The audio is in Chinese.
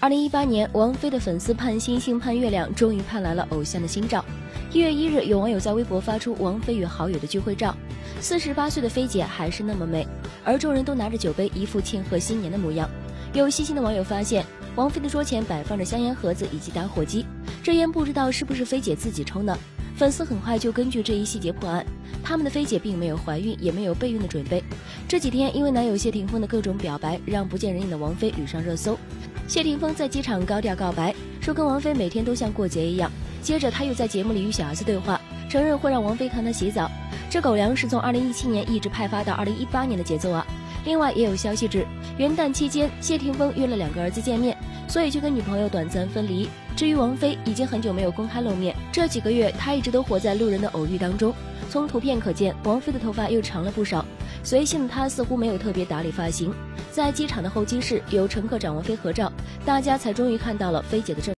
2018年，王菲的粉丝盼星星盼月亮，终于盼来了偶像的新照。1月1日，有网友在微博发出王菲与好友的聚会照，48岁的菲姐还是那么美，而众人都拿着酒杯，一副庆贺新年的模样。有细心的网友发现，王菲的桌前摆放着香烟盒子以及打火机，这烟不知道是不是菲姐自己抽呢？粉丝很快就根据这一细节破案，他们的菲姐并没有怀孕，也没有备孕的准备。这几天因为男友谢霆锋的各种表白，让不见人影的王菲屡上热搜。谢霆锋在机场高调告白，说跟王菲每天都像过节一样。接着他又在节目里与小 S 对话，承认会让王菲看他洗澡。这狗粮是从2017年一直派发到2018年的节奏啊！另外也有消息指，元旦期间谢霆锋约了2个儿子见面，所以就跟女朋友短暂分离。至于王菲，已经很久没有公开露面，这几个月她一直都活在路人的偶遇当中。从图片可见，王菲的头发又长了不少，随性的她似乎没有特别打理发型。在机场的候机室，有乘客找王菲合照，大家才终于看到了菲姐的正。